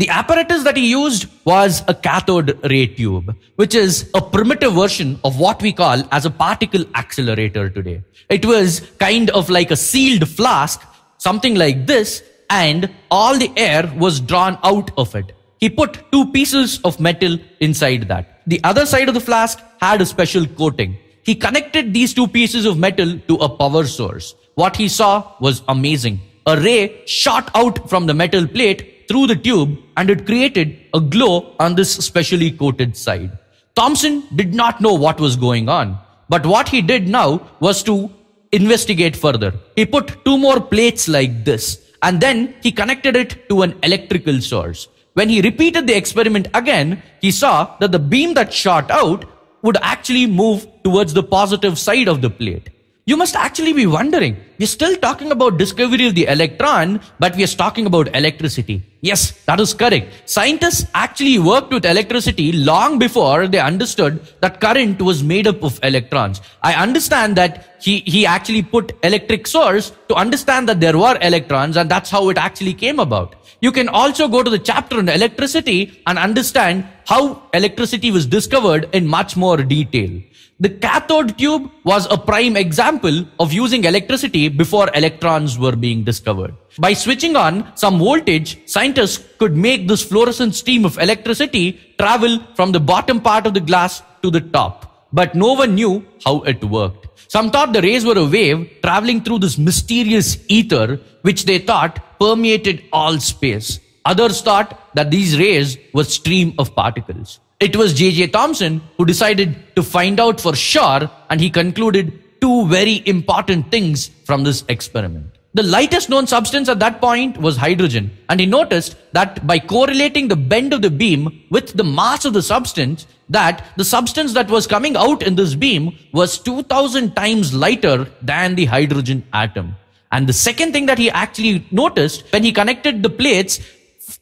The apparatus that he used was a cathode ray tube, which is a primitive version of what we call as a particle accelerator today. It was kind of like a sealed flask, something like this, and all the air was drawn out of it. He put two pieces of metal inside that. The other side of the flask had a special coating. He connected these two pieces of metal to a power source. What he saw was amazing. A ray shot out from the metal plate through the tube, and it created a glow on this specially coated side. Thomson did not know what was going on, but what he did now was to investigate further. He put two more plates like this, and then he connected it to an electrical source. When he repeated the experiment again, he saw that the beam that shot out would actually move towards the positive side of the plate. You must actually be wondering, we're still talking about discovery of the electron, but we're talking about electricity. Yes, that is correct. Scientists actually worked with electricity long before they understood that current was made up of electrons. I understand that he actually put electric source to understand that there were electrons, and that's how it actually came about. You can also go to the chapter on electricity and understand how electricity was discovered in much more detail. The cathode tube was a prime example of using electricity before electrons were being discovered. By switching on some voltage, scientists could make this fluorescent stream of electricity travel from the bottom part of the glass to the top. But no one knew how it worked. Some thought the rays were a wave traveling through this mysterious ether, which they thought permeated all space. Others thought that these rays were a stream of particles. It was J.J. Thomson who decided to find out for sure, and he concluded two very important things from this experiment. The lightest known substance at that point was hydrogen, and he noticed that by correlating the bend of the beam with the mass of the substance, that the substance that was coming out in this beam was 2000 times lighter than the hydrogen atom. And the second thing that he actually noticed, when he connected the plates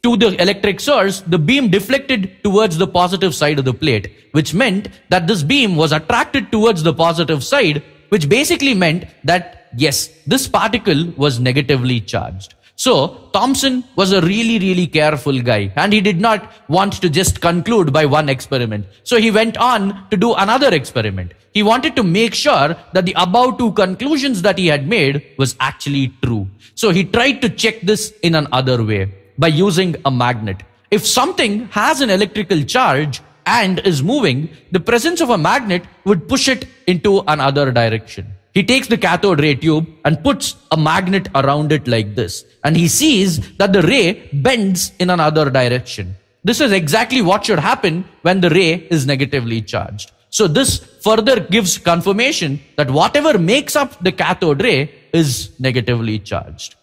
to the electric source, the beam deflected towards the positive side of the plate, which meant that this beam was attracted towards the positive side, which basically meant that, yes, this particle was negatively charged. So Thomson was a really careful guy, and he did not want to just conclude by one experiment. So he went on to do another experiment. He wanted to make sure that the above two conclusions that he had made was actually true. So he tried to check this in another way, by using a magnet. If something has an electrical charge and is moving, the presence of a magnet would push it into another direction. He takes the cathode ray tube and puts a magnet around it like this, and he sees that the ray bends in another direction. This is exactly what should happen when the ray is negatively charged. So this further gives confirmation that whatever makes up the cathode ray is negatively charged.